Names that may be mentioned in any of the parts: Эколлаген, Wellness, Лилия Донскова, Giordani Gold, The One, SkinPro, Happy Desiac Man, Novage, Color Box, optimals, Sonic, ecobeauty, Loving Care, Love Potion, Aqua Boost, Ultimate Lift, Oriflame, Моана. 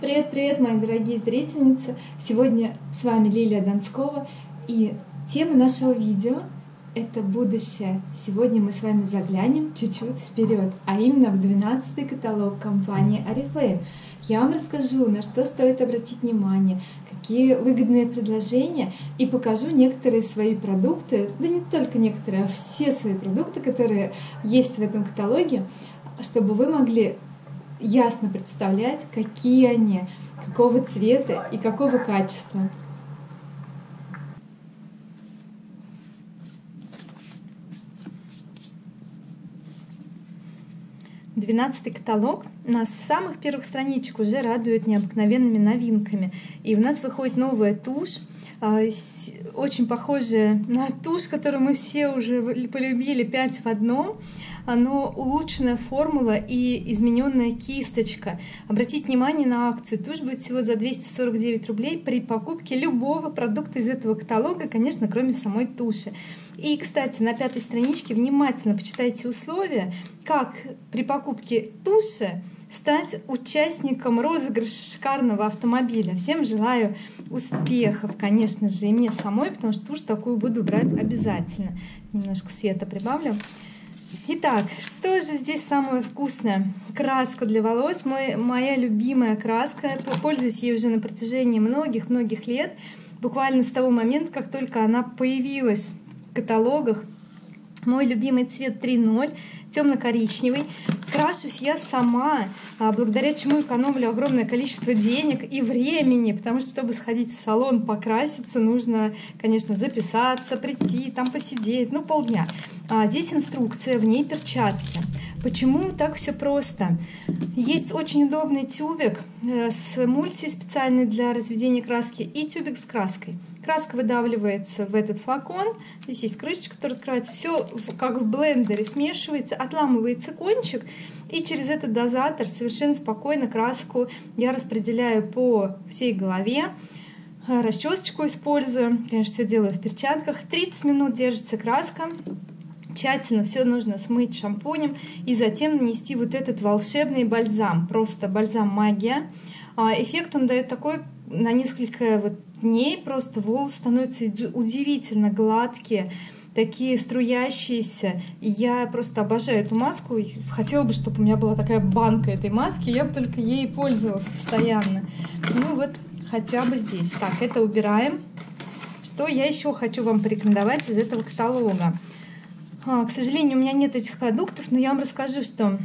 Привет-привет, мои дорогие зрительницы! Сегодня с вами Лилия Донскова, и тема нашего видео — это будущее. Сегодня мы с вами заглянем чуть-чуть вперед, а именно в 12-й каталог компании Oriflame. Я вам расскажу, на что стоит обратить внимание, какие выгодные предложения, и покажу некоторые свои продукты, да не только некоторые, а все свои продукты, которые есть в этом каталоге, чтобы вы могли ясно представлять, какие они, какого цвета и какого качества. Двенадцатый каталог нас с самых первых страничек уже радует необыкновенными новинками. И у нас выходит новая тушь, очень похожая на тушь, которую мы все уже полюбили, 5 в 1. Но улучшенная формула и измененная кисточка. Обратите внимание на акцию. Тушь будет всего за 249 рублей при покупке любого продукта из этого каталога, конечно, кроме самой туши. И, кстати, на 5-й страничке внимательно почитайте условия, как при покупке туши стать участником розыгрыша шикарного автомобиля. Всем желаю успехов, конечно же, и мне самой, потому что тушь такую буду брать обязательно. Немножко света прибавлю. Итак, что же здесь самое вкусное? Краска для волос. Моя любимая краска. Я пользуюсь ей уже на протяжении многих-многих лет. Буквально с того момента, как только она появилась в каталогах. Мой любимый цвет 3.0, темно-коричневый. Крашусь я сама, благодаря чему экономлю огромное количество денег и времени, потому что, чтобы сходить в салон покраситься, нужно, конечно, записаться, прийти, там посидеть, ну, полдня. А здесь инструкция, в ней перчатки. Почему так все просто? Есть очень удобный тюбик с эмульсией специальной для разведения краски и тюбик с краской. Краска выдавливается в этот флакон. Здесь есть крышечка, которая открывается. Все как в блендере смешивается, отламывается кончик. И через этот дозатор совершенно спокойно краску я распределяю по всей голове. Расчесочку использую. Конечно, все делаю в перчатках. 30 минут держится краска. Тщательно все нужно смыть шампунем и затем нанести вот этот волшебный бальзам. Просто бальзам магия. Эффект он дает такой на несколько дней. Просто волосы становятся удивительно гладкие, такие струящиеся. Я просто обожаю эту маску. Хотела бы, чтобы у меня была такая банка этой маски. Я бы только ей пользовалась постоянно. Ну вот, хотя бы здесь. Так, это убираем. Что я еще хочу вам порекомендовать из этого каталога? К сожалению, у меня нет этих продуктов, но я вам расскажу, что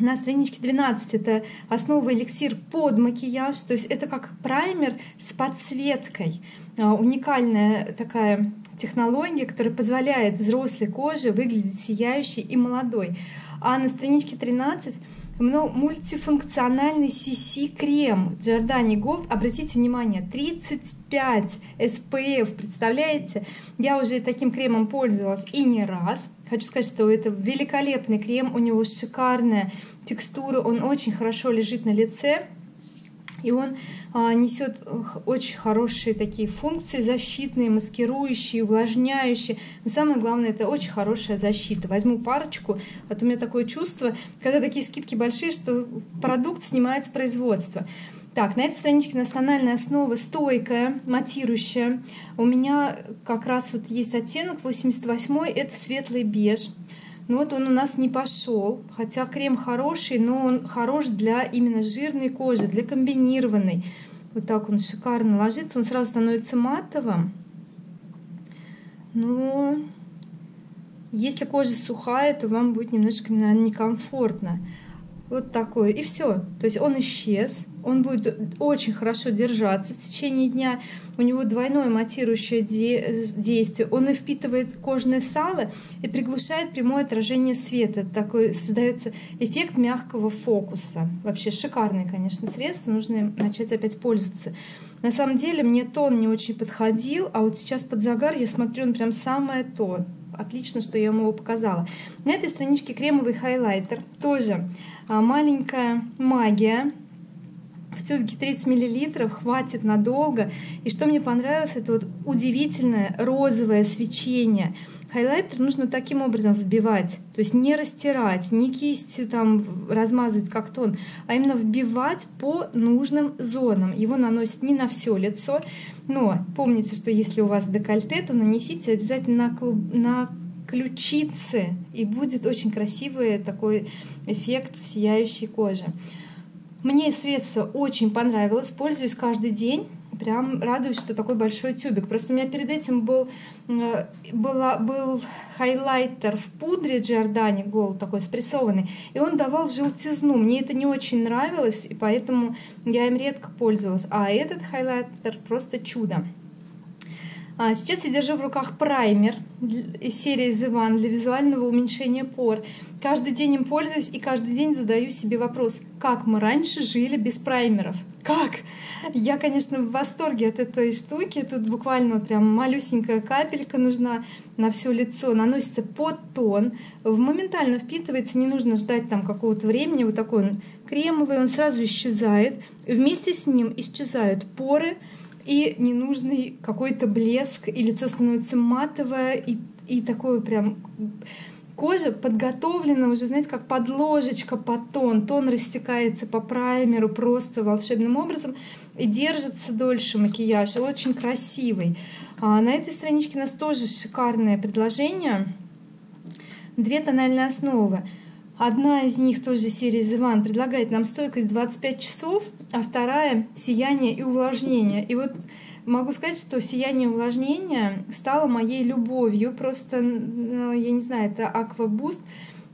на страничке 12 это основа эликсир под макияж, то есть это как праймер с подсветкой. Уникальная такая технология, которая позволяет взрослой коже выглядеть сияющей и молодой. А на страничке 13 мультифункциональный CC-крем Giordani Gold. Обратите внимание, 35 SPF, представляете? Я уже таким кремом пользовалась и не раз. Хочу сказать, что это великолепный крем, у него шикарная текстура, он очень хорошо лежит на лице. И он несет очень хорошие такие функции защитные, маскирующие, увлажняющие. Но самое главное, это очень хорошая защита. Возьму парочку, а то у меня такое чувство, когда такие скидки большие, что продукт снимает с производства. Так, на этой страничке национальная основа стойкая, матирующая. У меня как раз вот есть оттенок 88-й, это светлый беж. Ну вот он у нас не пошел, хотя крем хороший, но он хорош для именно жирной кожи, для комбинированной. Вот так он шикарно ложится, он сразу становится матовым. Но если кожа сухая, то вам будет немножко, наверное, некомфортно. Вот такой, и все. То есть он исчез, он будет очень хорошо держаться в течение дня. У него двойное матирующее действие. Он и впитывает кожное сало и приглушает прямое отражение света. Такой создается эффект мягкого фокуса. Вообще шикарное, конечно, средство. Нужно начать опять пользоваться. На самом деле мне тон не очень подходил, а вот сейчас под загар я смотрю, он прям самое то. Отлично, что я вам его показала. На этой страничке кремовый хайлайтер. Тоже маленькая магия. в тюбике 30 мл, хватит надолго. И что мне понравилось, это вот удивительное розовое свечение. Хайлайтер нужно таким образом вбивать, то есть не растирать, не кистью там размазать как тон, а именно вбивать по нужным зонам. Его наносят не на все лицо, но помните, что если у вас декольте, то нанесите обязательно на ключицы, и будет очень красивый такой эффект сияющей кожи. Мне средство очень понравилось, пользуюсь каждый день. Прям радуюсь, что такой большой тюбик. Просто у меня перед этим был хайлайтер в пудре Giordani Gold, такой спрессованный, и он давал желтизну. Мне это не очень нравилось, и поэтому я им редко пользовалась. А этот хайлайтер просто чудо. Сейчас я держу в руках праймер из серии The One для визуального уменьшения пор. Каждый день им пользуюсь и каждый день задаю себе вопрос, как мы раньше жили без праймеров? Как? Я, конечно, в восторге от этой штуки. Тут буквально прям малюсенькая капелька нужна на все лицо. Наносится под тон, моментально впитывается, не нужно ждать там какого-то времени. Вот такой он кремовый, он сразу исчезает. Вместе с ним исчезают поры и ненужный какой-то блеск, и лицо становится матовое, и такое прям кожа подготовлена уже, знаете, как подложечка под тон. Тон растекается по праймеру просто волшебным образом и держится дольше макияж, очень красивый. На этой страничке у нас тоже шикарное предложение. Две тональные основы. Одна из них, тоже серии The One, предлагает нам стойкость 25 часов, а вторая — сияние и увлажнение. И вот могу сказать, что сияние и увлажнение стало моей любовью. Просто, ну, я не знаю, это Aqua Boost.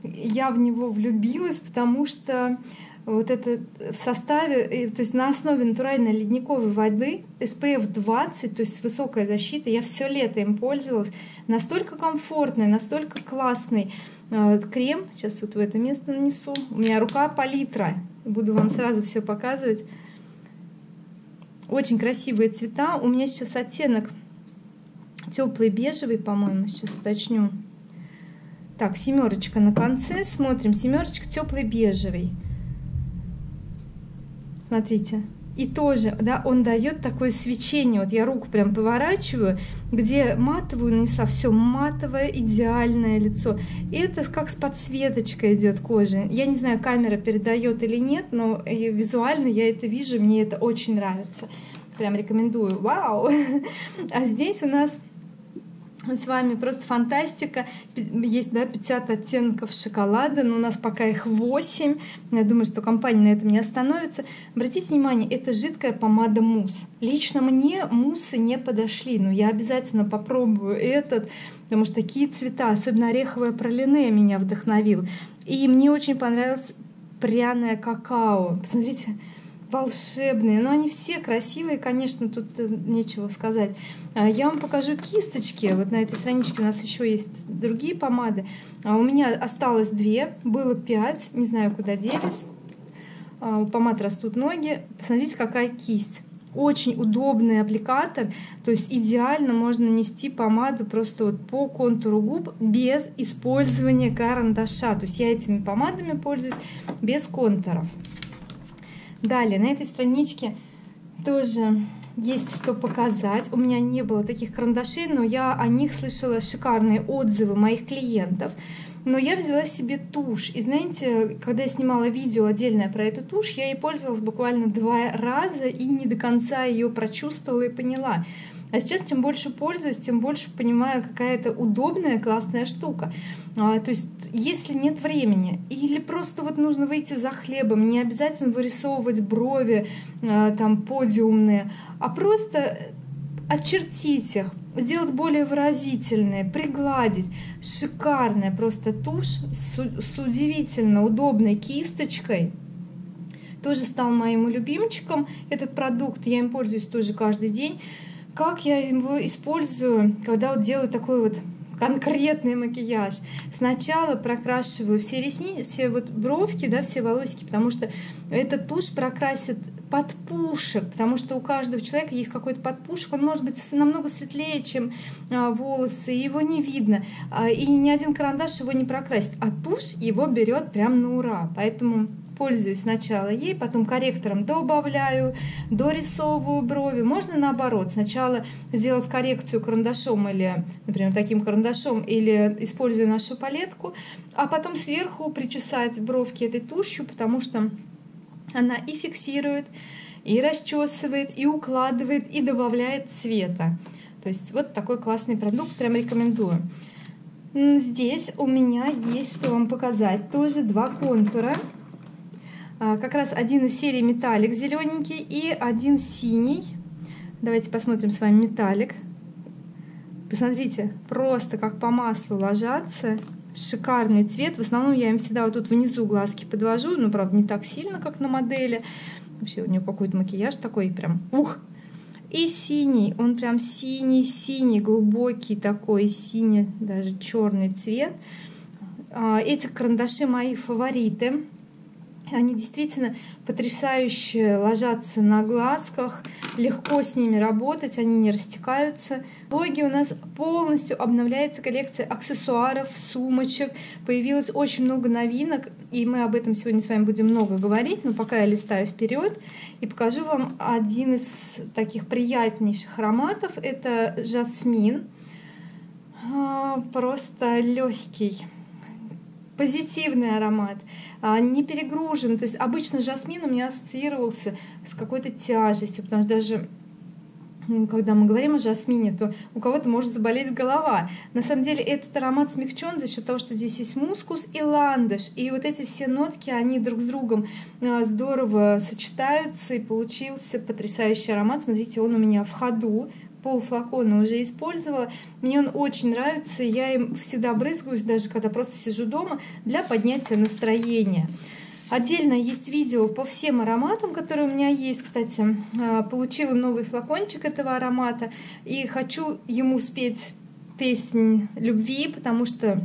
Я в него влюбилась, потому что вот это в составе, то есть на основе натуральной ледниковой воды, SPF 20, то есть высокая защита, я все лето им пользовалась. Настолько комфортный, настолько классный крем. Сейчас вот в это место нанесу. У меня рука палитра. Буду вам сразу все показывать. Очень красивые цвета. У меня сейчас оттенок теплый бежевый, по-моему, сейчас уточню. Так, семерочка на конце. Смотрим, семерочка теплый бежевый. Смотрите, и тоже, да, он дает такое свечение. Вот я руку прям поворачиваю, где матовую нанесла, все матовое, идеальное лицо. И это как с подсветочкой идет кожа. Я не знаю, камера передает или нет, но визуально я это вижу, мне это очень нравится. Прям рекомендую. Вау! А здесь у нас с вами просто фантастика. Есть, да, 50 оттенков шоколада, но у нас пока их 8. Я думаю, что компания на этом не остановится. Обратите внимание, это жидкая помада мусс. Лично мне муссы не подошли, но я обязательно попробую этот, потому что такие цвета, особенно ореховое пралине меня вдохновил. И мне очень понравилось пряное какао. Посмотрите, волшебные, но они все красивые, конечно, тут нечего сказать. Я вам покажу кисточки. Вот на этой страничке у нас еще есть другие помады. У меня осталось 2, было 5, не знаю, куда делись. У помад растут ноги. Посмотрите, какая кисть. Очень удобный аппликатор, то есть идеально можно нанести помаду просто вот по контуру губ без использования карандаша. То есть я этими помадами пользуюсь без контуров. Далее, на этой страничке тоже есть что показать. У меня не было таких карандашей, но я о них слышала шикарные отзывы моих клиентов. Но я взяла себе тушь. И знаете, когда я снимала видео отдельное про эту тушь, я ей пользовалась буквально 2 раза и не до конца ее прочувствовала и поняла. А сейчас, чем больше пользуюсь, тем больше понимаю, какая это удобная, классная штука. То есть, если нет времени, или просто вот нужно выйти за хлебом, не обязательно вырисовывать брови там подиумные, а просто очертить их, сделать более выразительные, пригладить. Шикарная просто тушь с удивительно удобной кисточкой. Тоже стал моим любимчиком этот продукт, я им пользуюсь тоже каждый день. Как я его использую, когда вот делаю такой вот конкретный макияж? Сначала прокрашиваю все ресницы, все вот бровки, да, все волосики, потому что эта тушь прокрасит подпушек, потому что у каждого человека есть какой-то подпушек, он может быть намного светлее, чем волосы, его не видно, и ни один карандаш его не прокрасит, а тушь его берет прям на ура, поэтому пользуюсь сначала ей, потом корректором добавляю, дорисовываю брови. Можно наоборот, сначала сделать коррекцию карандашом или, например, таким карандашом, или используя нашу палетку, а потом сверху причесать бровки этой тушью, потому что она и фиксирует, и расчесывает, и укладывает, и добавляет цвета. То есть вот такой классный продукт, прям рекомендую. Здесь у меня есть, что вам показать, тоже два контура. Как раз один из серии металлик зелененький и один синий. Давайте посмотрим с вами металлик. Посмотрите, просто как по маслу ложатся. Шикарный цвет. В основном я им всегда вот тут внизу глазки подвожу, но, правда, не так сильно, как на модели. Вообще у нее какой-то макияж такой прям ух! И синий, он прям синий-синий, глубокий такой, синий, даже черный цвет. Эти карандаши мои фавориты. Они действительно потрясающе ложатся на глазках, легко с ними работать, они не растекаются. В блоге у нас полностью обновляется коллекция аксессуаров, сумочек. Появилось очень много новинок, и мы об этом сегодня с вами будем много говорить, но пока я листаю вперед и покажу вам один из таких приятнейших ароматов. Это жасмин, просто легкий, позитивный аромат, не перегружен. То есть обычно жасмин у меня ассоциировался с какой-то тяжестью, потому что даже когда мы говорим о жасмине, то у кого-то может заболеть голова. На самом деле этот аромат смягчен за счет того, что здесь есть мускус и ландыш. И вот эти все нотки, они друг с другом здорово сочетаются, и получился потрясающий аромат. Смотрите, он у меня в ходу. Пол флакона уже использовала. Мне он очень нравится. Я им всегда брызгаюсь, даже когда просто сижу дома, для поднятия настроения. Отдельно есть видео по всем ароматам, которые у меня есть. Кстати, получила новый флакончик этого аромата. И хочу ему спеть песнь любви, потому что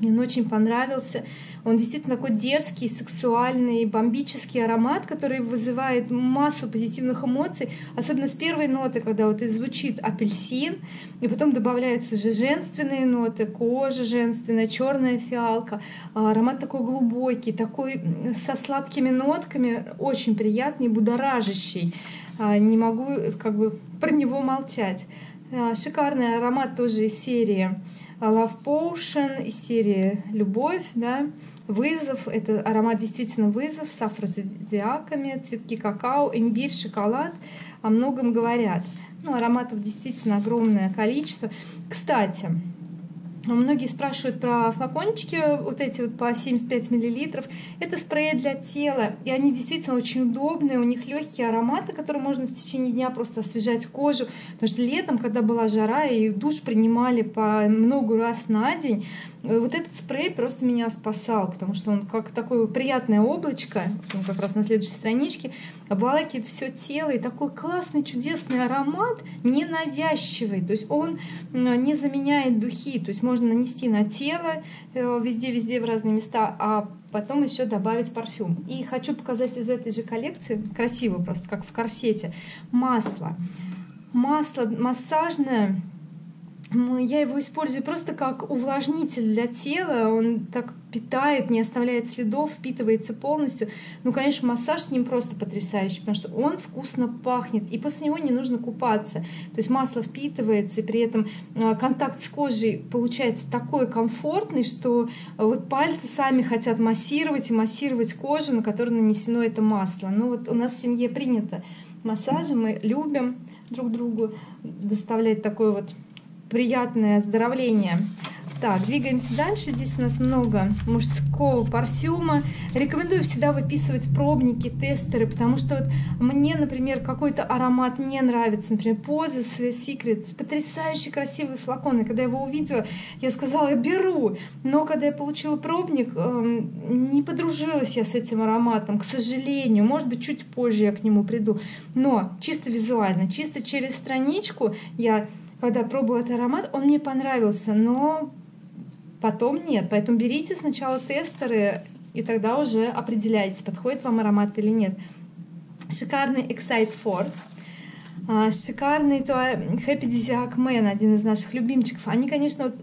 мне он очень понравился. Он действительно такой дерзкий, сексуальный, бомбический аромат, который вызывает массу позитивных эмоций. Особенно с первой ноты, когда вот и звучит апельсин, и потом добавляются же женственные ноты, кожа женственная, черная фиалка. Аромат такой глубокий, такой со сладкими нотками, очень приятный, будоражащий. Не могу как бы про него молчать. Шикарный аромат тоже из серии Love Potion, из серии «Любовь», да, «Вызов». Это аромат действительно «Вызов» с афродизиаками, цветки какао, имбирь, шоколад. О многом говорят. Ну, ароматов действительно огромное количество. Кстати, многие спрашивают про флакончики, вот эти вот по 75 мл. Это спреи для тела, и они действительно очень удобные, у них легкие ароматы, которые можно в течение дня просто освежать кожу. Потому что летом, когда была жара, и душ принимали по много раз на день, вот этот спрей просто меня спасал, потому что он как такое приятное облачко, он как раз на следующей страничке, обволакивает все тело, и такой классный, чудесный аромат, ненавязчивый, то есть он не заменяет духи, то есть можно нанести на тело везде-везде в разные места, а потом еще добавить парфюм. И хочу показать из этой же коллекции, красиво просто, как в корсете, масло. Масло массажное. Я его использую просто как увлажнитель для тела, он так питает, не оставляет следов, впитывается полностью. Ну, конечно, массаж с ним просто потрясающий, потому что он вкусно пахнет, и после него не нужно купаться. То есть масло впитывается, и при этом контакт с кожей получается такой комфортный, что вот пальцы сами хотят массировать и массировать кожу, на которую нанесено это масло. Ну вот у нас в семье принято массажи, мы любим друг другу доставлять такой вот приятное оздоровление. Так, двигаемся дальше. Здесь у нас много мужского парфюма. Рекомендую всегда выписывать пробники, тестеры, потому что вот мне, например, какой-то аромат не нравится. Например, Позы Secret, потрясающий красивый флакон. И когда я его увидела, я сказала, беру. Но когда я получила пробник, не подружилась я с этим ароматом, к сожалению. Может быть, чуть позже я к нему приду. Но чисто визуально, чисто через страничку я... Когда пробовала этот аромат, он мне понравился, но потом нет. Поэтому берите сначала тестеры, и тогда уже определяйтесь, подходит вам аромат или нет. Шикарный Excite Force. Шикарный Happy Desiac Man, один из наших любимчиков. Они, конечно, вот,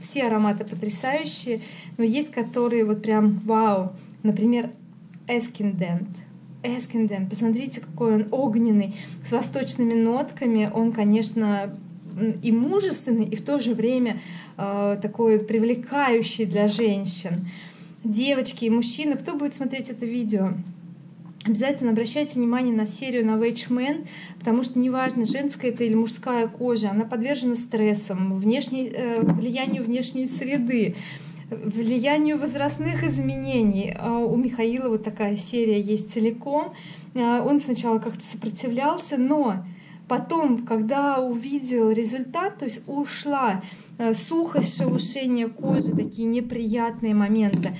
все ароматы потрясающие, но есть которые вот прям вау. Например, Эскиндент. Посмотрите, какой он огненный, с восточными нотками. Он, конечно, и мужественный, и в то же время такой привлекающий для женщин. Девочки и мужчины, кто будет смотреть это видео, обязательно обращайте внимание на серию Novage Men, потому что неважно, женская это или мужская кожа, она подвержена стрессам, влиянию внешней среды, влиянию возрастных изменений. У Михаила вот такая серия есть целиком. Он сначала как-то сопротивлялся, но потом, когда увидел результат, то есть ушла сухость, шелушение кожи, такие неприятные моменты,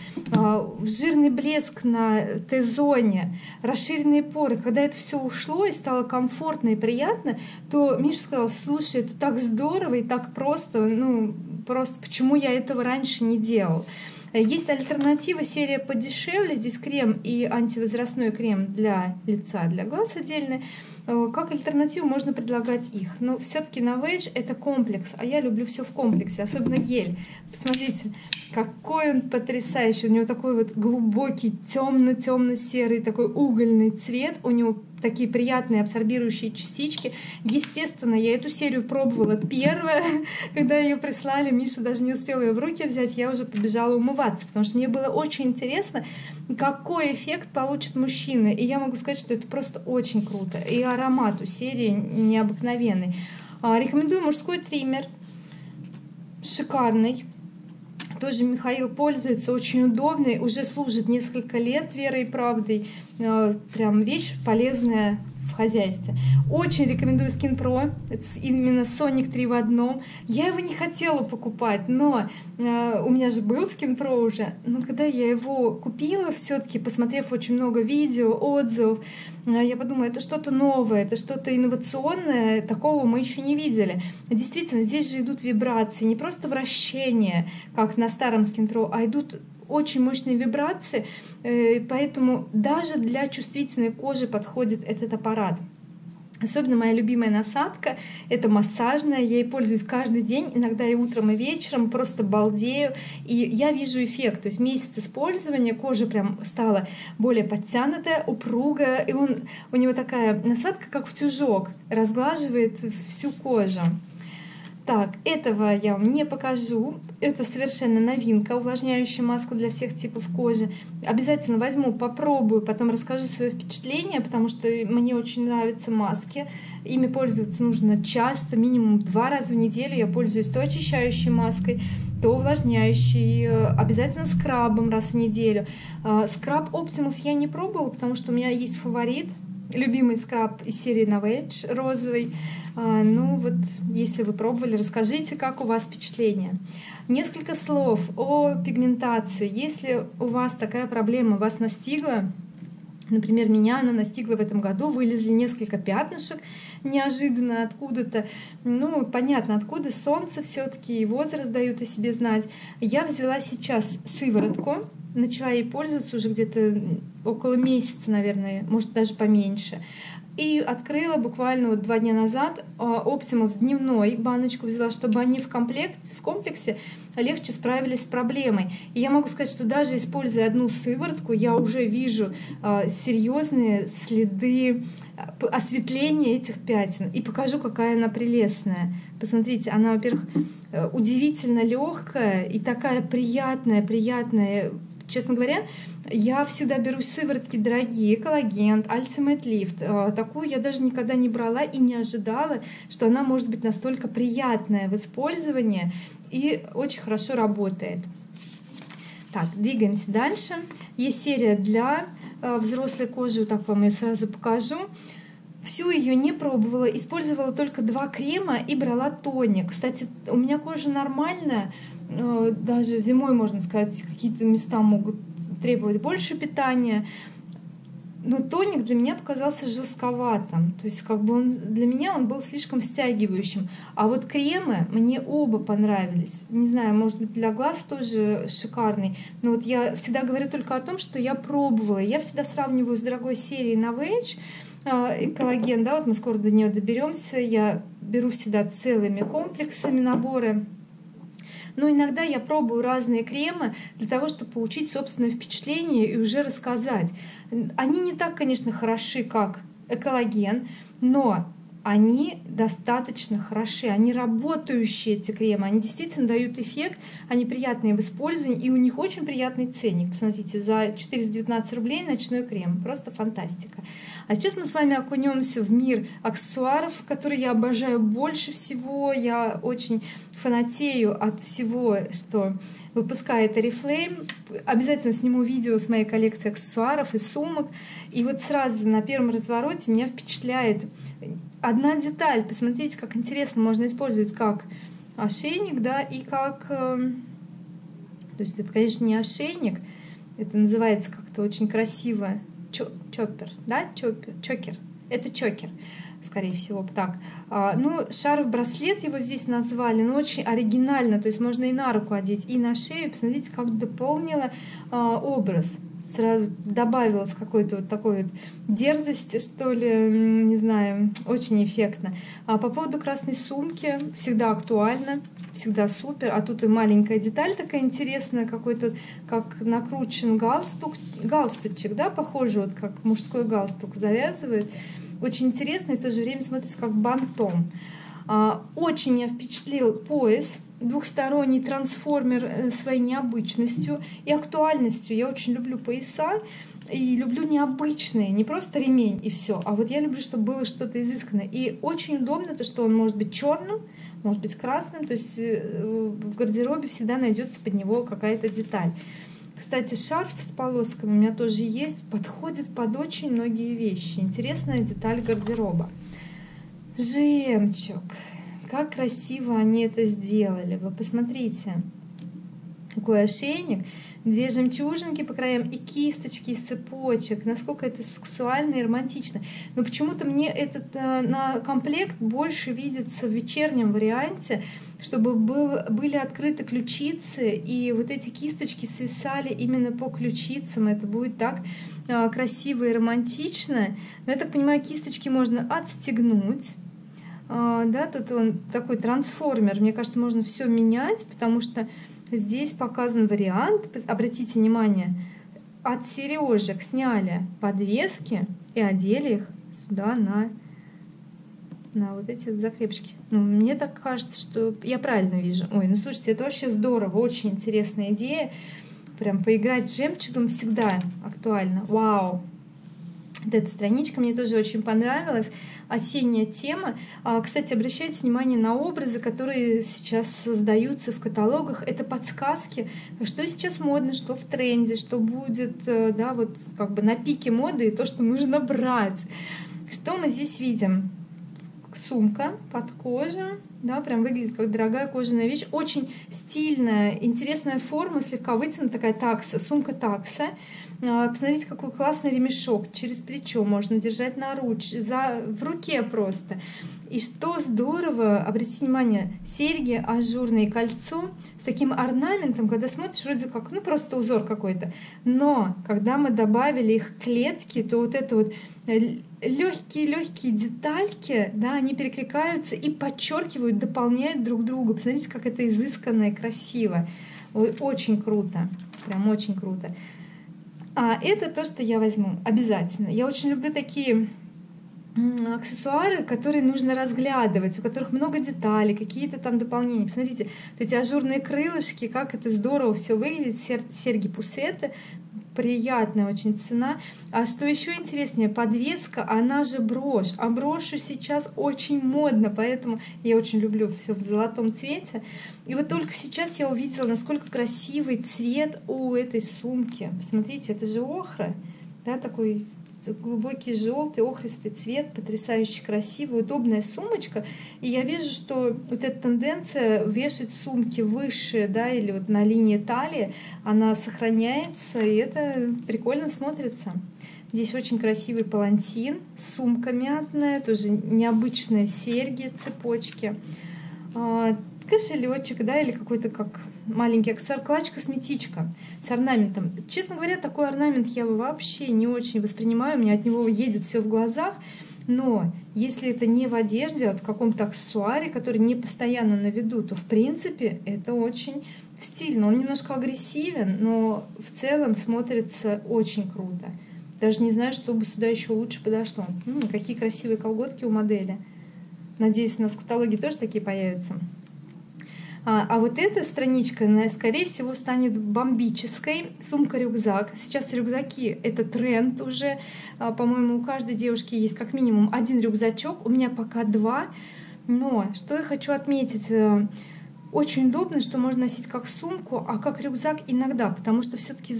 жирный блеск на Т-зоне, расширенные поры. Когда это все ушло и стало комфортно и приятно, то Миша сказал: слушай, это так здорово и так просто, просто почему я этого раньше не делал? Есть альтернатива, серия подешевле, здесь крем и антивозрастной крем для лица, для глаз отдельно. Как альтернативу можно предлагать их, но все-таки Novage это комплекс, а я люблю все в комплексе, особенно гель. Посмотрите, какой он потрясающий, у него такой вот глубокий темно-темно-серый такой угольный цвет, у него такие приятные абсорбирующие частички. Естественно, я эту серию пробовала первая, когда ее прислали, Миша даже не успел ее в руки взять, я уже побежала умываться, потому что мне было очень интересно, какой эффект получит мужчина, и я могу сказать, что это просто очень круто, и аромат у серии необыкновенный. Рекомендую мужской триммер, шикарный. Тоже Михаил пользуется, очень удобный, уже служит несколько лет верой и правдой. Прям вещь полезная в хозяйстве. Очень рекомендую SkinPro, это именно Sonic 3 в одном. Я его не хотела покупать, но у меня же был SkinPro уже. Но когда я его купила, все-таки посмотрев очень много видео, отзывов, я подумала, это что-то новое, это что-то инновационное, такого мы еще не видели. Действительно, здесь же идут вибрации, не просто вращение, как на старом SkinPro, а идут очень мощные вибрации, поэтому даже для чувствительной кожи подходит этот аппарат. Особенно моя любимая насадка — это массажная, я ей пользуюсь каждый день, иногда и утром, и вечером, просто балдею, и я вижу эффект, то есть месяц использования, кожа прям стала более подтянутая, упругая, и у него такая насадка, как утюжок, разглаживает всю кожу. Так, этого я вам не покажу. Это совершенно новинка, увлажняющая маска для всех типов кожи. Обязательно возьму, попробую, потом расскажу свое впечатление, потому что мне очень нравятся маски. Ими пользоваться нужно часто, минимум 2 раза в неделю. Я пользуюсь то очищающей маской, то увлажняющий, обязательно скрабом раз в неделю. Скраб Optimals я не пробовала, потому что у меня есть фаворит. Любимый скраб из серии Novage розовый. Ну вот, если вы пробовали, расскажите, как у вас впечатление. Несколько слов о пигментации. Если у вас такая проблема вас настигла, например, меня она настигла в этом году, вылезли несколько пятнышек неожиданно откуда-то. Ну, понятно, откуда, солнце все-таки и возраст дают о себе знать. Я взяла сейчас сыворотку, начала ей пользоваться уже где-то около месяца, наверное, может даже поменьше. И открыла буквально вот 2 дня назад Optimals дневной, баночку взяла, чтобы они в комплексе легче справились с проблемой. И я могу сказать, что даже используя одну сыворотку, я уже вижу серьезные следы осветления этих пятен. И покажу, какая она прелестная. Посмотрите, она, во-первых, удивительно легкая и такая приятная. Честно говоря, я всегда беру сыворотки дорогие, Эколлаген, Ultimate Lift. Такую я даже никогда не брала и не ожидала, что она может быть настолько приятная в использовании и очень хорошо работает. Так, двигаемся дальше. Есть серия для взрослой кожи, вот так вам ее сразу покажу. Всю ее не пробовала, использовала только 2 крема и брала тоник. Кстати, у меня кожа нормальная, даже зимой, можно сказать, какие-то места могут требовать больше питания, но тоник для меня показался жестковатым, то есть как бы для меня он был слишком стягивающим, а вот кремы мне оба понравились, не знаю, может быть для глаз тоже шикарный, но вот я всегда говорю только о том, что я пробовала, я всегда сравниваю с дорогой серией Novage, Эколлаген, да, вот мы скоро до нее доберемся, я беру всегда целыми комплексами наборы. но иногда я пробую разные кремы для того, чтобы получить собственное впечатление и уже рассказать. Они не так, конечно, хороши, как эколлаген, но они достаточно хороши, они работающие, эти кремы, они действительно дают эффект, они приятные в использовании, и у них очень приятный ценник. Посмотрите, за 419 рублей ночной крем, просто фантастика. А сейчас мы с вами окунемся в мир аксессуаров, которые я обожаю больше всего, я очень фанатею от всего, что выпускает Oriflame. Обязательно сниму видео с моей коллекции аксессуаров и сумок. И вот сразу на первом развороте меня впечатляет одна деталь. Посмотрите, как интересно, можно использовать как ошейник, да, и как... То есть это, конечно, не ошейник, это называется как-то очень красиво. Чоппер, да? Чокер. Это чокер, скорее всего, так. Ну, шарф-браслет его здесь назвали, но очень оригинально, то есть можно и на руку одеть, и на шею. Посмотрите, как дополнила образ. Сразу добавилась какой-то вот такой вот дерзости, что ли, не знаю, очень эффектно. А по поводу красной сумки, всегда актуально, всегда супер. А тут и маленькая деталь такая интересная, какой-то, как накручен галстучек, да, похоже, вот как мужской галстук завязывает. Очень интересно и в то же время смотрится как бантом. Очень меня впечатлил пояс, двухсторонний трансформер своей необычностью и актуальностью. Я очень люблю пояса и люблю необычные, не просто ремень и все, а вот я люблю, чтобы было что-то изысканное. И очень удобно то, что он может быть черным, может быть красным, то есть в гардеробе всегда найдется под него какая-то деталь. Кстати, шарф с полосками у меня тоже есть, подходит под очень многие вещи. Интересная деталь гардероба. Жемчуг. Как красиво они это сделали. Вы посмотрите, какой ошейник. Две жемчужинки по краям и кисточки из цепочек. Насколько это сексуально и романтично. Но почему-то мне этот на комплект больше видится в вечернем варианте, чтобы были открыты ключицы, и вот эти кисточки свисали именно по ключицам. Это будет так красиво и романтично. Но я так понимаю, кисточки можно отстегнуть. Да, тут он такой трансформер. Мне кажется, можно все менять, потому что здесь показан вариант. Обратите внимание, от сережек сняли подвески и одели их сюда на вот эти закрепочки. Ну, мне так кажется, что я правильно вижу. Ой, ну слушайте, это вообще здорово, очень интересная идея. Прям поиграть с жемчугом всегда актуально. Вау! Вот эта страничка мне тоже очень понравилась. Осенняя тема. Кстати, обращайте внимание на образы, которые сейчас создаются в каталогах. Это подсказки, что сейчас модно, что в тренде, что будет, да, вот как бы на пике моды и то, что нужно брать. Что мы здесь видим? Сумка под кожу, да, прям выглядит как дорогая кожаная вещь. Очень стильная, интересная форма, слегка вытянута, такая такса, сумка такса. Посмотрите, какой классный ремешок, через плечо можно держать в руке просто. И что здорово, обратите внимание, серьги, ажурные, кольцо с таким орнаментом, когда смотришь, вроде как, ну, просто узор какой-то. Но когда мы добавили их клетки, то вот это вот легкие-легкие детальки, да, они перекликаются и подчеркивают, дополняют друг друга. Посмотрите, как это изысканно и красиво. Очень круто, прям очень круто. А это то, что я возьму обязательно. Я очень люблю такие аксессуары, которые нужно разглядывать, у которых много деталей, какие-то там дополнения. Посмотрите, вот эти ажурные крылышки, как это здорово все выглядит, серьги-пусеты, приятная очень цена. А что еще интереснее, подвеска, она же брошь, а броши сейчас очень модно, поэтому я очень люблю все в золотом цвете. И вот только сейчас я увидела, насколько красивый цвет у этой сумки. Посмотрите, это же охра, да, такой глубокий желтый охристый цвет, потрясающе красивая, удобная сумочка. И я вижу, что вот эта тенденция вешать сумки выше, да, или вот на линии талии, она сохраняется, и это прикольно смотрится. Здесь очень красивый палантин, сумка мятная, тоже необычные серьги, цепочки. кошелечек, да, или какой-то как маленький аксессуар, клатч-косметичка с орнаментом. Честно говоря, такой орнамент я вообще не очень воспринимаю, у меня от него едет все в глазах, но если это не в одежде, а в каком-то аксессуаре, который не постоянно на виду, то в принципе это очень стильно. Он немножко агрессивен, но в целом смотрится очень круто. Даже не знаю, что бы сюда еще лучше подошло. Какие красивые колготки у модели. Надеюсь, у нас в каталоге тоже такие появятся. А вот эта страничка, скорее всего, станет бомбической. Сумка-рюкзак. Сейчас рюкзаки — это тренд уже. По-моему, у каждой девушки есть как минимум один рюкзачок. У меня пока два. Но что я хочу отметить? Очень удобно, что можно носить как сумку, а как рюкзак иногда, потому что все-таки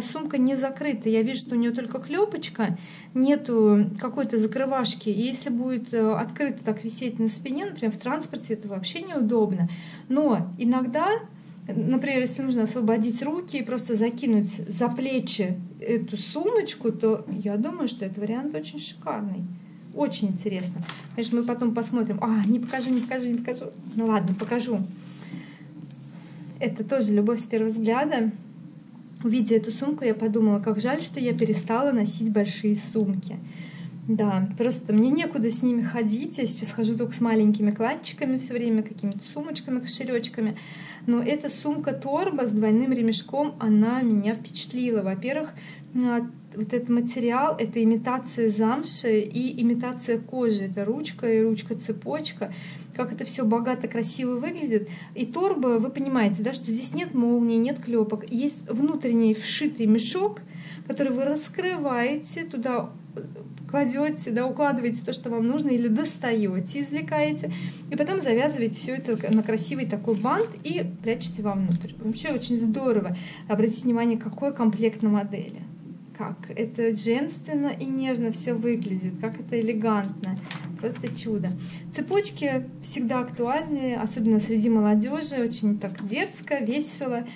сумка не закрыта. Я вижу, что у нее только клепочка, нету какой-то закрывашки. И если будет открыто так висеть на спине, например, в транспорте, это вообще неудобно. Но иногда, например, если нужно освободить руки и просто закинуть за плечи эту сумочку, то я думаю, что этот вариант очень шикарный. Очень интересно. Конечно, мы потом посмотрим. Не покажу, не покажу, не покажу. Ну ладно, покажу. Это тоже любовь с первого взгляда. Увидя эту сумку, я подумала, как жаль, что я перестала носить большие сумки. Да, просто мне некуда с ними ходить. Я сейчас хожу только с маленькими клатчиками все время, какими-то сумочками, кошелечками. Но эта сумка-торба с двойным ремешком, она меня впечатлила. Во-первых, вот этот материал — это имитация замши и имитация кожи. Это ручка и ручка-цепочка. Как это все богато, красиво выглядит. И торба, вы понимаете, да, что здесь нет молнии, нет клепок. Есть внутренний вшитый мешок, который вы раскрываете, туда кладете, да, укладываете то, что вам нужно, или достаете, извлекаете, и потом завязываете все это на красивый такой бант и прячете вовнутрь. Вообще очень здорово. Обратите внимание, какой комплект на модели. Как это женственно и нежно все выглядит, как это элегантно. Просто чудо. Цепочки всегда актуальны, особенно среди молодежи. Очень так дерзко, весело,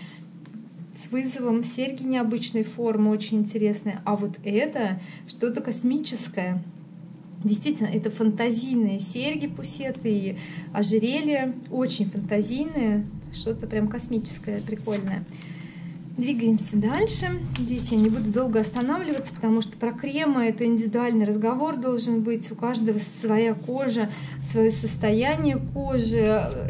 с вызовом. Серьги необычной формы, очень интересные. А вот это что-то космическое. Действительно, это фантазийные серьги, пусеты и ожерелья. Очень фантазийные, что-то прям космическое, прикольное. Двигаемся дальше. Здесь я не буду долго останавливаться, потому что про кремы — это индивидуальный разговор должен быть. У каждого своя кожа, свое состояние кожи.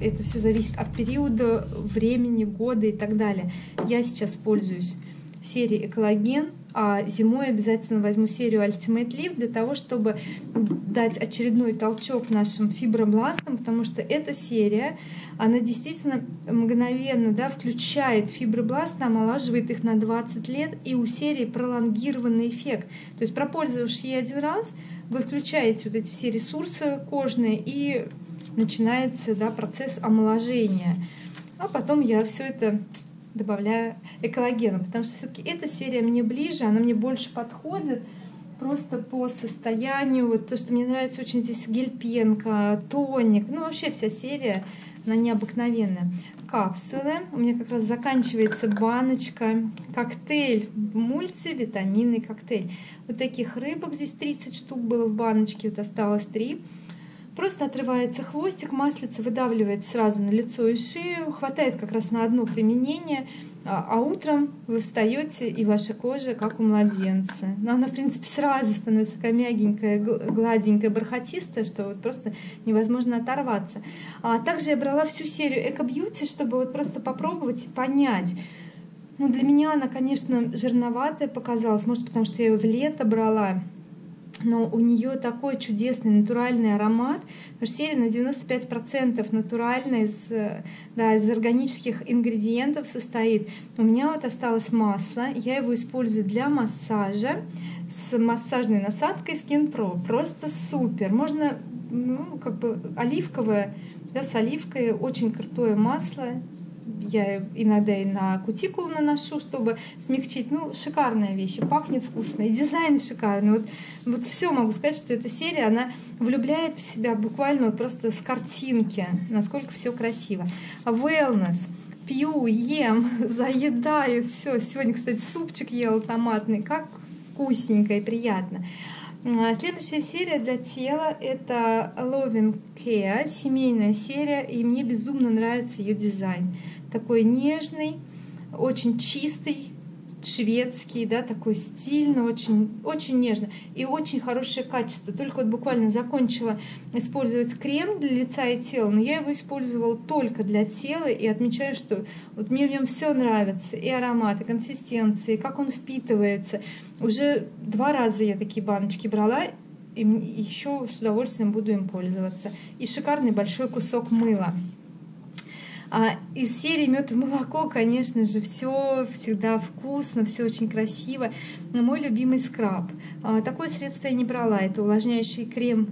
Это все зависит от периода, времени, года и так далее. Я сейчас пользуюсь серией Экологен, а зимой обязательно возьму серию Ultimate Lift для того, чтобы дать очередной толчок нашим фибробластам, потому что эта серия, она действительно мгновенно, да, включает фибробласты, омолаживает их на 20 лет, и у серии пролонгированный эффект. То есть, пропользовавшись ей один раз, вы включаете вот эти все ресурсы кожные, и начинается, да, процесс омоложения. А потом я все это добавляю Эколлагеном, потому что все-таки эта серия мне ближе, она мне больше подходит просто по состоянию. Вот то, что мне нравится очень здесь: гель-пенка, тоник, ну вообще вся серия, она необыкновенная. Капсулы, у меня как раз заканчивается баночка. Коктейль, мультивитаминный коктейль. Вот таких рыбок здесь 30 штук было в баночке, вот осталось 3. Просто отрывается хвостик, маслица выдавливает сразу на лицо и шею, хватает как раз на одно применение, а утром вы встаете, и ваша кожа как у младенца. Но она, в принципе, сразу становится такая мягенькая, гладенькая, бархатистая, что вот просто невозможно оторваться. Также я брала всю серию Eco Beauty, чтобы вот просто попробовать и понять. Ну, для меня она, конечно, жирноватая показалась, может, потому что я ее в лето брала. Но у нее такой чудесный натуральный аромат. Серия на 95% натуральная, из органических ингредиентов состоит. У меня вот осталось масло. Я его использую для массажа с массажной насадкой SkinPro. Просто супер. Можно, ну, как бы оливковое, да, с оливкой. Очень крутое масло. Я иногда и на кутикулу наношу, чтобы смягчить. Ну, шикарная вещь. Пахнет вкусно. И дизайн шикарный. Вот все могу сказать, что эта серия, она влюбляет в себя буквально вот просто с картинки. Насколько все красиво. Wellness. Пью, ем, заедаю. Все. Сегодня, кстати, супчик ела томатный. Как вкусненько и приятно. Следующая серия для тела — это Loving Care, семейная серия, и мне безумно нравится ее дизайн. Такой нежный, очень чистый, шведский, да, такой стильно, очень нежно и очень хорошее качество. Только вот буквально закончила использовать крем для лица и тела, но я его использовала только для тела и отмечаю, что вот мне в нем все нравится, и аромат, и консистенция, и как он впитывается. Уже 2 раза я такие баночки брала, и еще с удовольствием буду им пользоваться. И шикарный большой кусок мыла. Из серии «Мед и молоко», конечно же, все всегда вкусно, все очень красиво. Но мой любимый скраб. Такое средство я не брала. Это увлажняющий крем,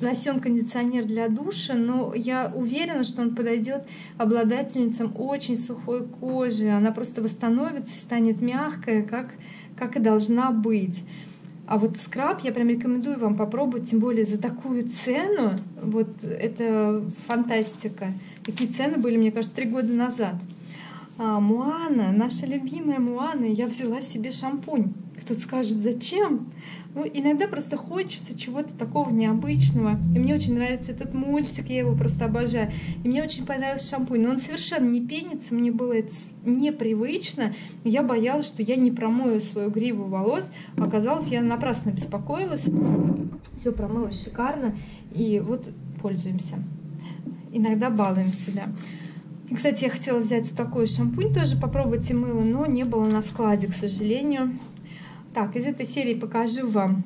лосьон-кондиционер для душа. Но я уверена, что он подойдет обладательницам очень сухой кожи. Она просто восстановится и станет мягкая, как и должна быть. А вот скраб я прям рекомендую вам попробовать, тем более за такую цену. Вот это фантастика. Какие цены были, мне кажется, 3 года назад. Моана, наша любимая Моана. Я взяла себе шампунь. Кто-то скажет, зачем? Ну, иногда просто хочется чего-то такого необычного. И мне очень нравится этот мультик, я его просто обожаю. И мне очень понравился шампунь. Но он совершенно не пенится, мне было это непривычно. Я боялась, что я не промою свою гриву волос. Оказалось, я напрасно беспокоилась. Все промылось шикарно. И вот пользуемся. Иногда балуем себя. И, кстати, я хотела взять вот такой шампунь, тоже попробовать и мыло, но не было на складе, к сожалению. Так, из этой серии покажу вам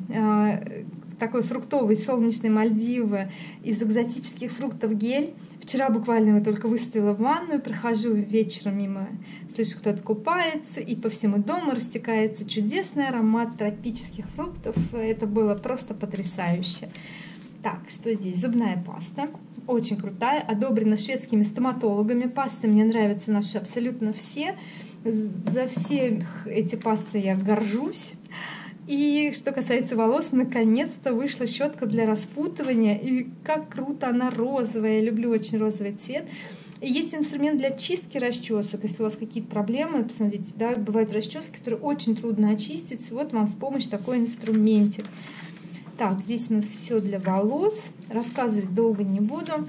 такой фруктовый, солнечный Мальдивы из экзотических фруктов гель. Вчера буквально его только выставила в ванную, прохожу вечером мимо, слышу, кто-то купается, и по всему дому растекается чудесный аромат тропических фруктов. Это было просто потрясающе. Так, что здесь? Зубная паста. Очень крутая, одобрена шведскими стоматологами. Пасты мне нравятся наши абсолютно все. За все эти пасты я горжусь. И что касается волос, наконец-то вышла щетка для распутывания. И как круто она розовая. Я люблю очень розовый цвет. И есть инструмент для чистки расчесок. Если у вас какие-то проблемы, посмотрите, да, бывают расчески, которые очень трудно очистить. Вот вам в помощь такой инструментик. Так, здесь у нас все для волос. Рассказывать долго не буду.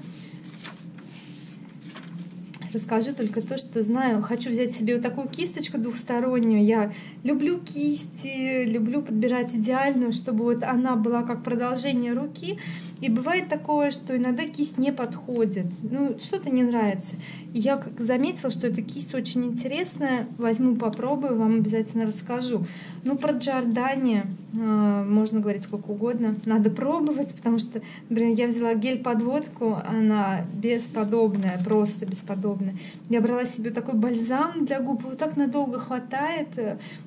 Расскажу только то, что знаю. Хочу взять себе вот такую кисточку двухстороннюю. Я люблю кисти, люблю подбирать идеальную, чтобы вот она была как продолжение руки. И бывает такое, что иногда кисть не подходит. Ну, что-то не нравится. И я как заметила, что эта кисть очень интересная. Возьму, попробую, вам обязательно расскажу. Ну, про Giordani можно говорить сколько угодно. Надо пробовать, потому что, например, я взяла гель-подводку. Она бесподобная, просто бесподобная. Я брала себе такой бальзам для губ, вот так надолго хватает,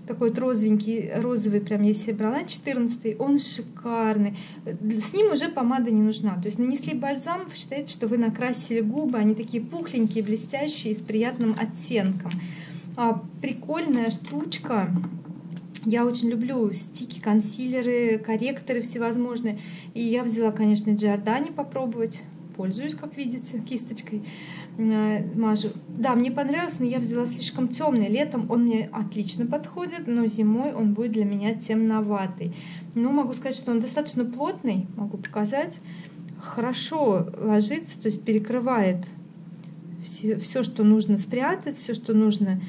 такой вот розовенький, розовый прям я себе брала, 14-й, он шикарный, с ним уже помада не нужна, то есть нанесли бальзам, считаете, что вы накрасили губы, они такие пухленькие, блестящие, с приятным оттенком. Прикольная штучка. Я очень люблю стики, консилеры, корректоры всевозможные, и я взяла, конечно, Giordani попробовать. Пользуюсь, как видите, кисточкой мажу. Да, мне понравилось, но я взяла слишком темный. Летом он мне отлично подходит, но зимой он будет для меня темноватый. Но могу сказать, что он достаточно плотный, могу показать. Хорошо ложится, то есть перекрывает все, что нужно спрятать, все, что нужно,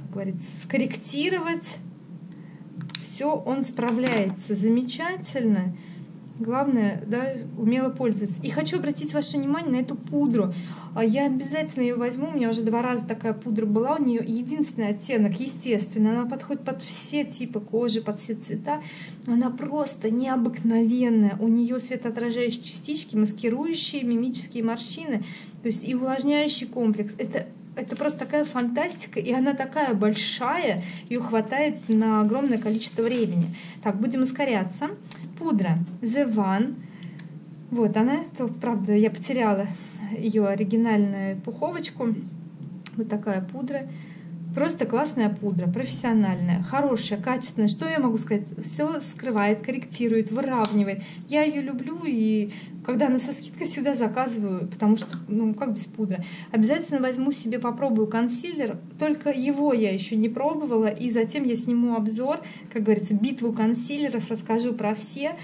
как говорится, скорректировать. Все, он справляется замечательно. Главное, да, умело пользоваться. И хочу обратить ваше внимание на эту пудру. Я обязательно ее возьму. У меня уже 2 раза такая пудра была. У нее единственный оттенок, естественно. Она подходит под все типы кожи, под все цвета. Она просто необыкновенная. У нее светоотражающие частички, маскирующие мимические морщины. То есть и увлажняющий комплекс. Это просто такая фантастика, и она такая большая, ее хватает на огромное количество времени. Так, будем ускоряться. Пудра The One. Вот она, то, правда, я потеряла ее оригинальную пуховочку. Вот такая пудра. Просто классная пудра, профессиональная, хорошая, качественная. Что я могу сказать? Все скрывает, корректирует, выравнивает. Я ее люблю, и когда она со скидкой, всегда заказываю, потому что, ну, как без пудры. Обязательно возьму себе, попробую консилер. Только его я еще не пробовала, и затем я сниму обзор, как говорится, битву консилеров, расскажу про все,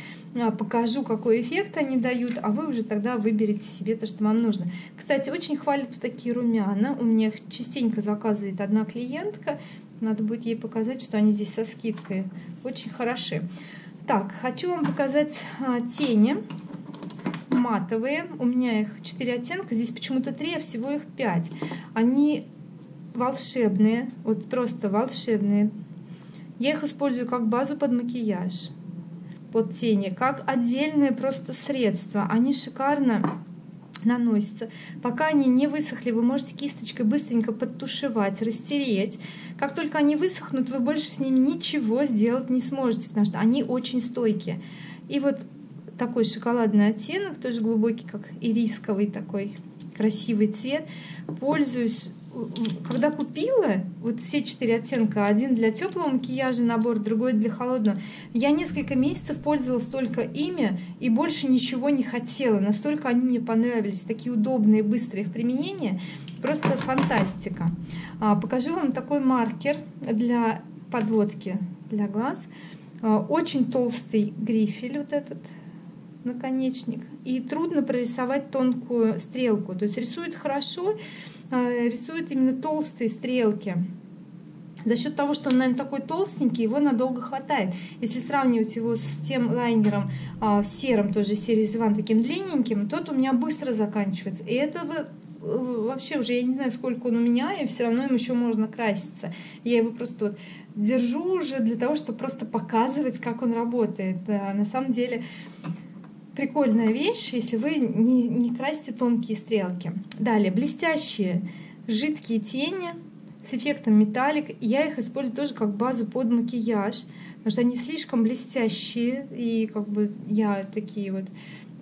покажу, какой эффект они дают, а вы уже тогда выберете себе то, что вам нужно. Кстати, очень хвалятся такие румяна. У меня их частенько заказывает одна клиентка. Надо будет ей показать, что они здесь со скидкой. Очень хороши. Так, хочу вам показать тени матовые. У меня их 4 оттенка. Здесь почему-то 3, а всего их 5. Они волшебные. Вот просто волшебные. Я их использую как базу под макияж. Под тени, как отдельное просто средство. Они шикарно наносятся. Пока они не высохли, вы можете кисточкой быстренько подтушевать, растереть. Как только они высохнут, вы больше с ними ничего сделать не сможете, потому что они очень стойкие. И вот такой шоколадный оттенок, тоже глубокий, как ирисковый такой красивый цвет. Пользуюсь. Когда купила вот все 4 оттенка, один для теплого макияжа набор, другой для холодного, я несколько месяцев пользовалась только ими и больше ничего не хотела. Настолько они мне понравились, такие удобные, быстрые в применении, просто фантастика. Покажу вам такой маркер для подводки, для глаз. Очень толстый грифель вот этот. Наконечник, и трудно прорисовать тонкую стрелку, то есть рисует хорошо, рисует именно толстые стрелки. За счет того, что он, наверное, такой толстенький, его надолго хватает. Если сравнивать его с тем лайнером серым, тоже серии The One, таким длинненьким, тот у меня быстро заканчивается. И этого вообще уже, я не знаю, сколько он у меня, и все равно им еще можно краситься. Я его просто вот держу уже для того, чтобы просто показывать, как он работает. На самом деле... Прикольная вещь, если вы не красите тонкие стрелки. Далее, блестящие жидкие тени с эффектом металлик. Я их использую тоже как базу под макияж, потому что они слишком блестящие. И как бы я такие вот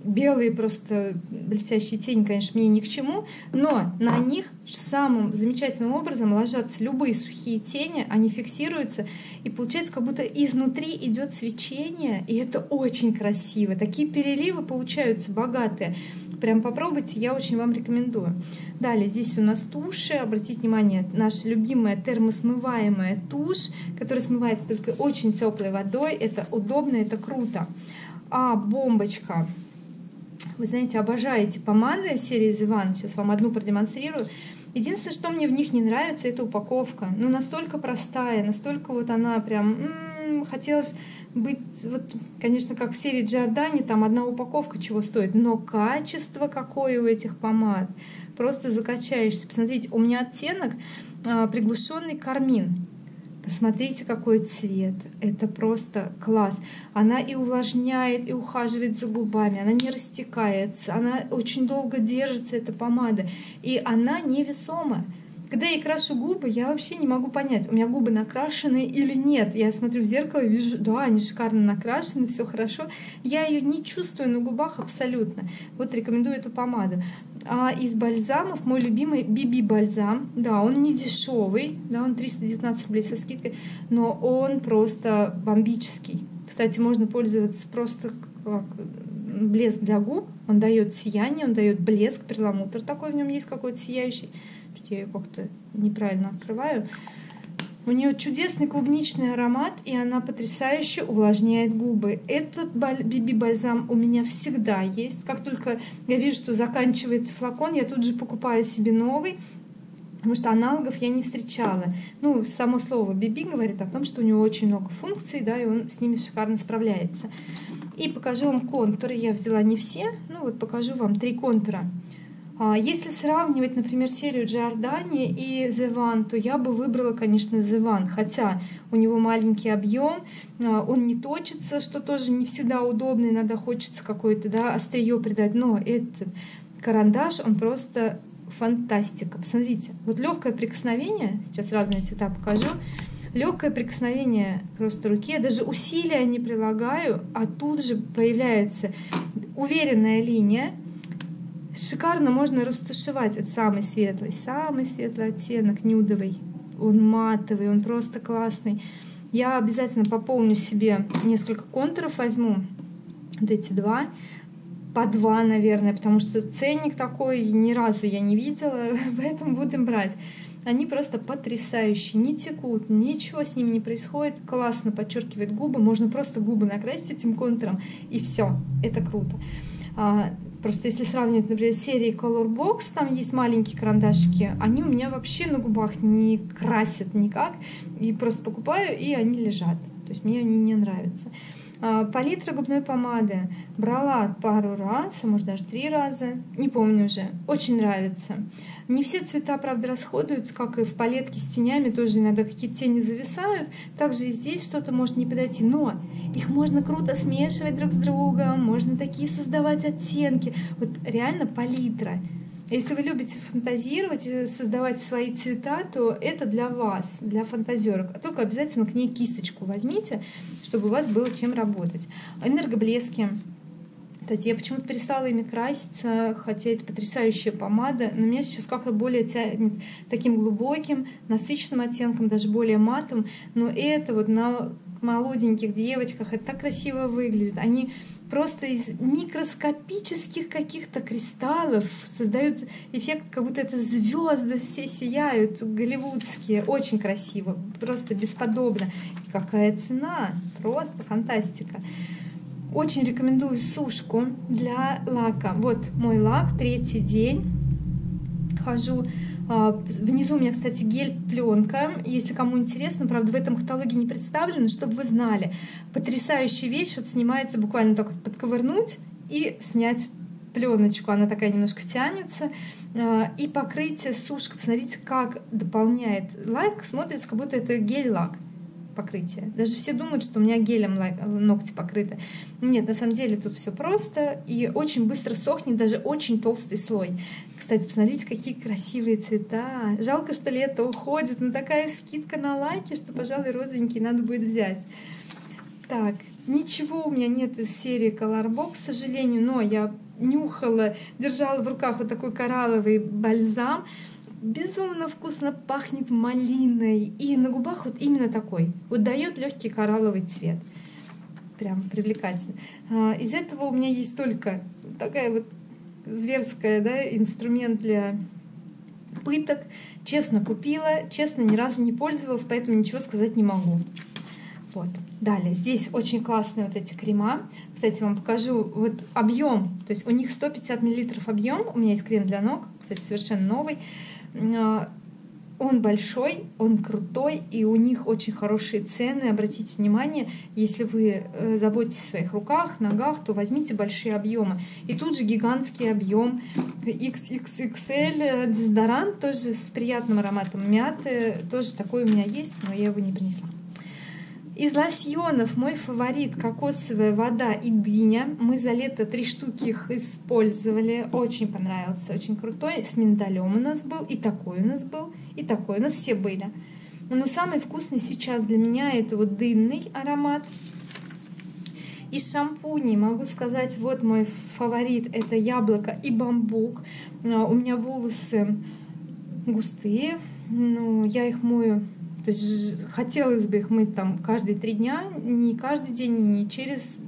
белые просто блестящие тени, конечно, мне ни к чему. Но на них самым замечательным образом ложатся любые сухие тени, они фиксируются, и получается, как будто изнутри идет свечение, и это очень красиво. Такие переливы получаются богатые. Прям попробуйте, я очень вам рекомендую. Далее, здесь у нас туши. Обратите внимание, наша любимая термосмываемая тушь, которая смывается только очень теплой водой. Это удобно, это круто. А бомбочка. Вы знаете, обожаете помады серии The One. Сейчас вам одну продемонстрирую. Единственное, что мне в них не нравится, это упаковка. Ну, настолько простая, настолько вот она прям... хотелось быть, вот, конечно, как в серии Giordani, там одна упаковка чего стоит, но качество какое у этих помад. Просто закачаешься. Посмотрите, у меня оттенок приглушенный кармин. Посмотрите, какой цвет. Это просто класс. Она и увлажняет, и ухаживает за губами. Она не растекается. Она очень долго держится, эта помада. И она невесома. Когда я крашу губы, я вообще не могу понять, у меня губы накрашены или нет. Я смотрю в зеркало и вижу, да, они шикарно накрашены, все хорошо. Я ее не чувствую на губах абсолютно. Вот рекомендую эту помаду. А из бальзамов мой любимый BB бальзам. Да, он не дешевый, да, он 319 рублей со скидкой, но он просто бомбический. Кстати, можно пользоваться просто как блеск для губ. Он дает сияние, он дает блеск, перламутр такой в нем есть какой-то сияющий. Я ее как-то неправильно открываю. У нее чудесный клубничный аромат, и она потрясающе увлажняет губы. Этот BB-бальзам у меня всегда есть. Как только я вижу, что заканчивается флакон, я тут же покупаю себе новый, потому что аналогов я не встречала. Ну, само слово BB говорит о том, что у него очень много функций, да, и он с ними шикарно справляется. И покажу вам контуры. Я взяла не все, ну вот покажу вам 3 контура. Если сравнивать, например, серию Giordani и The One, то я бы выбрала, конечно, The One, хотя у него маленький объем, он не точится, что тоже не всегда удобно, иногда хочется какое-то, да, острие придать, но этот карандаш, он просто фантастика. Посмотрите, вот легкое прикосновение, сейчас разные цвета покажу, легкое прикосновение просто руки, я даже усилия не прилагаю, а тут же появляется уверенная линия. Шикарно можно растушевать. Это самый светлый оттенок, нюдовый. он матовый, он просто классный. Я обязательно пополню себе несколько контуров, возьму вот эти два, по два, наверное, потому что ценник такой ни разу я не видела, поэтому будем брать. Они просто потрясающие, не текут, ничего с ними не происходит, классно подчеркивает губы, можно просто губы накрасить этим контуром, и все, это круто. Просто если сравнивать, например, серии Color Box, там есть маленькие карандашики, они у меня вообще на губах не красят никак, и просто покупаю, и они лежат, то есть мне они не нравятся. Палитра губной помады брала пару раз, а может даже 3 раза, не помню уже, очень нравится. Не все цвета, правда, расходуются, как и в палетке с тенями, тоже иногда какие-то тени зависают, также и здесь что-то может не подойти, но их можно круто смешивать друг с другом, можно такие создавать оттенки, вот реально палитра. Если вы любите фантазировать и создавать свои цвета, то это для вас, для фантазерок. Только обязательно к ней кисточку возьмите, чтобы у вас было чем работать. Энергоблески. Кстати, я почему-то перестала ими краситься, хотя это потрясающая помада, но меня сейчас как-то более тянет таким глубоким, насыщенным оттенком, даже более матом. Но это вот на молоденьких девочках, это так красиво выглядит. Они просто из микроскопических каких-то кристаллов создают эффект, как будто это звезды все сияют, голливудские. Очень красиво, просто бесподобно. И какая цена, просто фантастика. Очень рекомендую сушку для лака. Вот мой лак, 3-й день хожу. Внизу у меня, кстати, гель-пленка, если кому интересно, правда, в этом каталоге не представлено, чтобы вы знали. Потрясающая вещь, вот снимается буквально так вот, подковырнуть и снять пленочку, она такая немножко тянется, и покрытие сушка, посмотрите, как дополняет лак, смотрится, как будто это гель-лак покрытие. Даже все думают, что у меня гелем ногти покрыты. Нет, на самом деле тут все просто и очень быстро сохнет даже очень толстый слой. Кстати, посмотрите, какие красивые цвета. Жалко, что лето уходит, но такая скидка на лаки, что, пожалуй, розовенькие надо будет взять. Так, ничего у меня нет из серии Color Box, к сожалению, но я нюхала, держала в руках вот такой коралловый бальзам. Безумно вкусно пахнет малиной, и на губах вот именно такой, вот дает легкий коралловый цвет, прям привлекательно. Из этого у меня есть только такая вот зверская, да, инструмент для пыток, честно купила, честно ни разу не пользовалась, поэтому ничего сказать не могу. Вот. Далее, здесь очень классные вот эти крема. Кстати, вам покажу вот объем, то есть у них 150 мл объем, у меня есть крем для ног, кстати, совершенно новый. Он большой, он крутой, и у них очень хорошие цены. Обратите внимание, если вы заботитесь о своих руках, ногах, то возьмите большие объемы. И тут же гигантский объем XXXL дезодорант, тоже с приятным ароматом мяты. Тоже такой у меня есть, но я его не принесла. Из лосьонов мой фаворит — кокосовая вода и дыня. Мы за лето 3 штуки их использовали. Очень понравился, очень крутой. С миндалем у нас был, и такой у нас был, и такой у нас все были. Но самый вкусный сейчас для меня — это вот дынный аромат. Из шампуней могу сказать, вот мой фаворит — это яблоко и бамбук. У меня волосы густые, но я их мою. То есть хотелось бы их мыть там каждые 3 дня, не каждый день и не через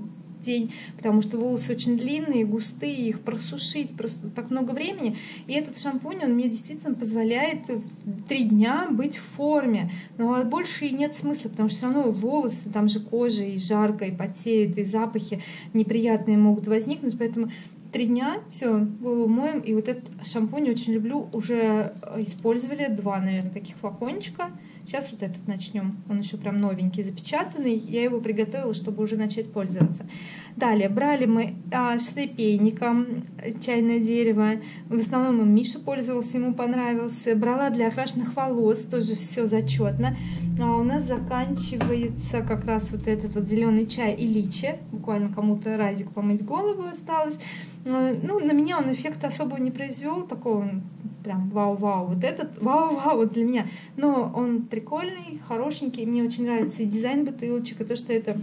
день, потому что волосы очень длинные, густые, их просушить просто так много времени. И этот шампунь, он мне действительно позволяет 3 дня быть в форме. Но больше и нет смысла, потому что все равно волосы, там же кожа, и жарко, и потеют, и запахи неприятные могут возникнуть, поэтому... 3 дня, все, голову моем. И вот этот шампунь очень люблю. Уже использовали 2, наверное, таких флакончика. Сейчас вот этот начнем. Он еще прям новенький, запечатанный. Я его приготовила, чтобы уже начать пользоваться. Далее, брали мы с репейником чайное дерево. В основном им Миша пользовался, ему понравился. Брала для окрашенных волос, тоже все зачетно. А у нас заканчивается как раз вот этот вот зеленый чай и личи. Буквально кому-то разик помыть голову осталось. Ну, на меня он эффекта особо не произвел, такого прям вау-вау, вот этот вау-вау вот для меня. Но он прикольный, хорошенький, мне очень нравится и дизайн бутылочек, и то, что это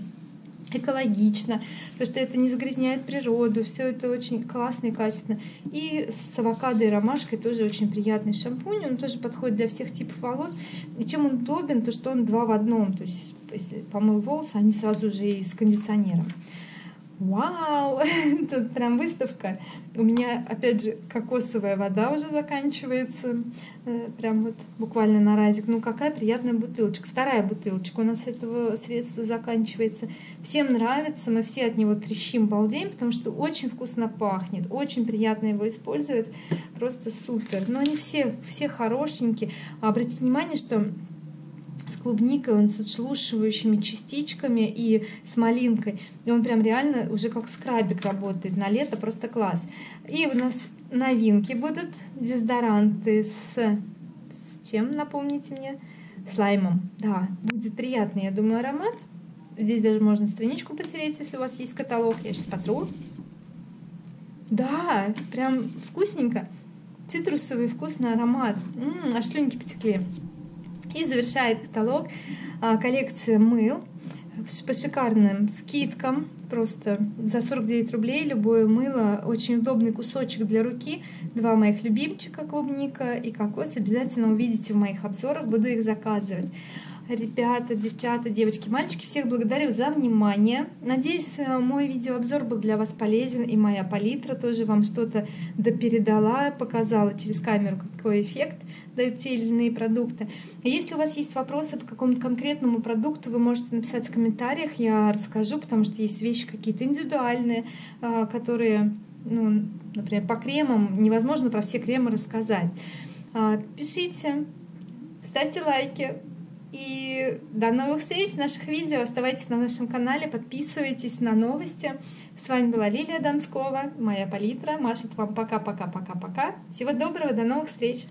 экологично, то что это не загрязняет природу, все это очень классно и качественно. И с авокадо и ромашкой тоже очень приятный шампунь, он тоже подходит для всех типов волос. И чем он удобен, то что он два в одном, то есть если помыл волосы, они сразу же и с кондиционером. Вау, тут прям выставка. У меня опять же кокосовая вода уже заканчивается, прям вот буквально на разик. Ну какая приятная бутылочка. Вторая бутылочка у нас этого средства заканчивается. Всем нравится, мы все от него трещим, балдеем, потому что очень вкусно пахнет, очень приятно его использовать, просто супер. Но они все хорошенькие. Обратите внимание, что с клубникой, он с отшелушивающими частичками и с малинкой. И он прям реально уже как скрабик работает на лето, просто класс. И у нас новинки будут дезодоранты с чем, напомните мне? С лаймом. Да, будет приятный, я думаю, аромат. Здесь даже можно страничку потереть, если у вас есть каталог. Я сейчас потру. Да, прям вкусненько. Цитрусовый вкусный аромат. Аж слюнки потекли. И завершает каталог коллекция мыл по шикарным скидкам. Просто за 49 рублей любое мыло. Очень удобный кусочек для руки. Два моих любимчика, клубника и кокос. Обязательно увидите в моих обзорах, буду их заказывать. Ребята, девчата, девочки, мальчики, всех благодарю за внимание. Надеюсь, мой видеообзор был для вас полезен, и моя палитра тоже вам что-то допередала, показала через камеру, какой эффект дают те или иные продукты. Если у вас есть вопросы по какому-то конкретному продукту, вы можете написать в комментариях, я расскажу, потому что есть вещи какие-то индивидуальные, которые, ну, например, по кремам, невозможно про все кремы рассказать. Пишите, ставьте лайки. И до новых встреч в наших видео. Оставайтесь на нашем канале, подписывайтесь на новости. С вами была Лилия Донскова, моя палитра. Машет вам пока-пока-пока-пока. Всего доброго, до новых встреч!